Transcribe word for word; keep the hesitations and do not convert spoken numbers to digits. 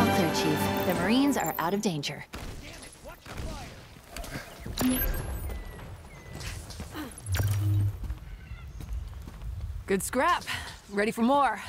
All clear, Chief. The Marines are out of danger. Damn it, watch the fire. Good scrap. Ready for more.